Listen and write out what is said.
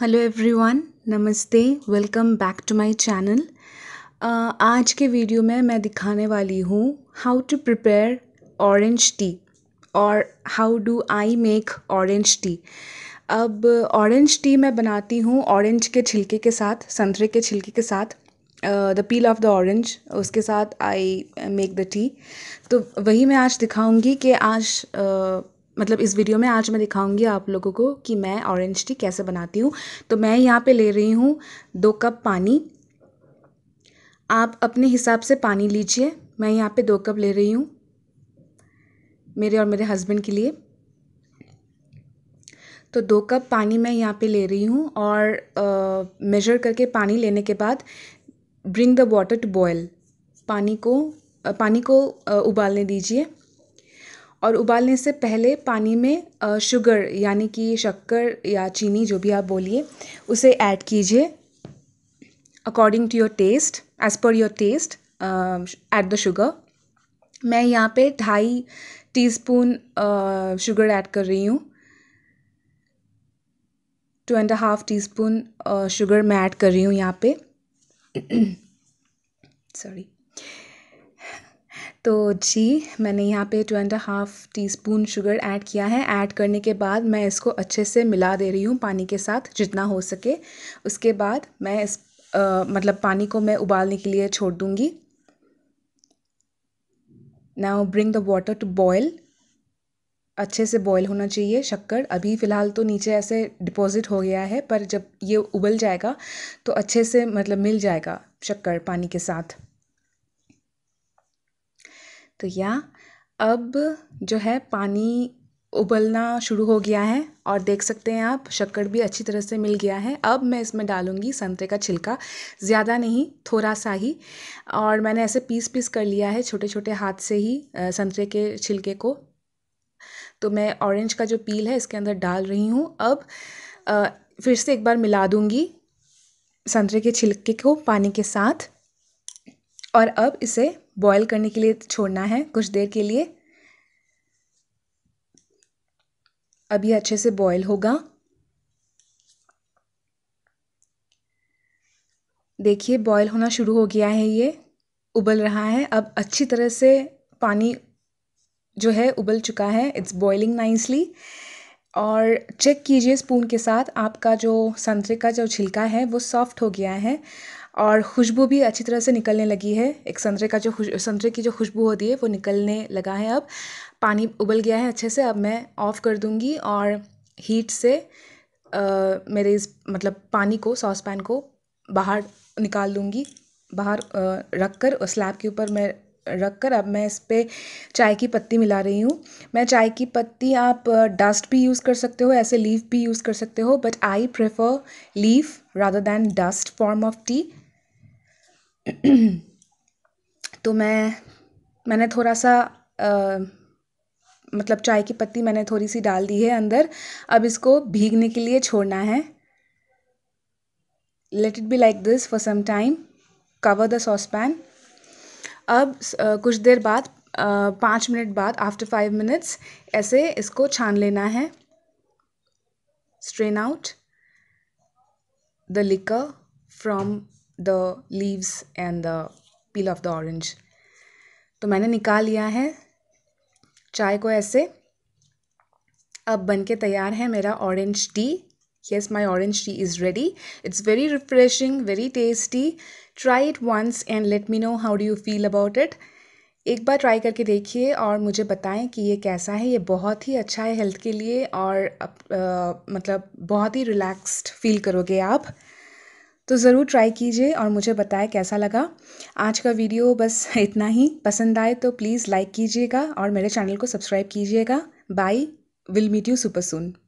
Hello everyone, नमस्ते। Welcome back to my channel. आज के वीडियो में मैं दिखाने वाली हूँ how to prepare orange tea और how do I make orange tea. अब ऑरेंज टी मैं बनाती हूँ ऑरेंज के छिलके के साथ, संतरे के छिलके के साथ, the peel of the orange, उसके साथ आई मेक द टी। तो वही मैं आज दिखाऊंगी कि आज इस वीडियो में आज मैं दिखाऊंगी आप लोगों को कि मैं ऑरेंज टी कैसे बनाती हूँ। तो मैं यहाँ पे ले रही हूँ 2 कप पानी। आप अपने हिसाब से पानी लीजिए। मैं यहाँ पे 2 कप ले रही हूँ मेरे और मेरे हस्बैंड के लिए। तो 2 कप पानी मैं यहाँ पे ले रही हूँ और मेजर करके पानी लेने के बाद bring the water to boil. पानी को उबालने दीजिए और उबालने से पहले पानी में शुगर यानी कि शक्कर या चीनी, जो भी आप बोलिए, उसे ऐड कीजिए according to your taste, as per your taste add the sugar. मैं यहाँ पे 2.5 टीस्पून शुगर ऐड कर रही हूँ। 2.5 टीस्पून शुगर मैं ऐड कर रही हूँ यहाँ पे। सॉरी। तो जी, मैंने यहाँ पे 2.5 टीस्पून शुगर ऐड किया है। ऐड करने के बाद मैं इसको अच्छे से मिला दे रही हूँ पानी के साथ जितना हो सके। उसके बाद मैं इस पानी को मैं उबालने के लिए छोड़ दूँगी। Now bring the water to boil. अच्छे से बॉयल होना चाहिए शक्कर। अभी फ़िलहाल तो नीचे ऐसे डिपॉज़िट हो गया है, पर जब ये उबल जाएगा तो अच्छे से मिल जाएगा शक्कर पानी के साथ। तो या अब जो है पानी उबलना शुरू हो गया है और देख सकते हैं आप शक्कर भी अच्छी तरह से मिल गया है। अब मैं इसमें डालूंगी संतरे का छिलका, ज़्यादा नहीं, थोड़ा सा ही। और मैंने ऐसे पीस कर लिया है छोटे छोटे हाथ से ही संतरे के छिलके को। तो मैं ऑरेंज का जो पील है इसके अंदर डाल रही हूँ। अब फिर से एक बार मिला दूँगी संतरे के छिलके को पानी के साथ और अब इसे बॉयल करने के लिए छोड़ना है कुछ देर के लिए। अभी अच्छे से बॉयल होगा। देखिए, बॉयल होना शुरू हो गया है, ये उबल रहा है। अब अच्छी तरह से पानी जो है उबल चुका है। It's boiling nicely. और चेक कीजिए स्पून के साथ, आपका जो संतरे का जो छिलका है वो सॉफ्ट हो गया है और खुशबू भी अच्छी तरह से निकलने लगी है। एक संतरे की जो खुशबू होती है वो निकलने लगा है। अब पानी उबल गया है अच्छे से। अब मैं ऑफ़ कर दूंगी और हीट से मेरे इस पानी को, सॉस पैन को बाहर निकाल दूंगी। बाहर रख कर, स्लैब के ऊपर मैं रख कर अब मैं इस पर चाय की पत्ती मिला रही हूँ। मैं चाय की पत्ती, आप डस्ट भी यूज़ कर सकते हो, ऐसे लीफ भी यूज़ कर सकते हो, but I prefer leaf rather than dust form of tea. तो मैंने थोड़ा सा चाय की पत्ती मैंने थोड़ी सी डाल दी है अंदर। अब इसको भीगने के लिए छोड़ना है। Let it be like this for some time. Cover the saucepan. अब कुछ देर बाद, 5 मिनट बाद, आफ्टर 5 मिनट्स, ऐसे इसको छान लेना है। Strain out the liquor from the leaves and the peel of the orange. तो मैंने निकाल लिया है चाय को ऐसे। अब बनके तैयार है मेरा orange tea. Yes, my orange tea is ready. It's very refreshing, very tasty. Try it once and let me know how do you feel about it. एक बार ट्राई करके देखिए और मुझे बताएं कि ये कैसा है। ये बहुत ही अच्छा है हेल्थ के लिए और बहुत ही रिलैक्स्ड फील करोगे आप। तो ज़रूर ट्राई कीजिए और मुझे बताएं कैसा लगा। आज का वीडियो बस इतना ही। पसंद आए तो प्लीज़ लाइक कीजिएगा और मेरे चैनल को सब्सक्राइब कीजिएगा। Bye, will meet you super soon.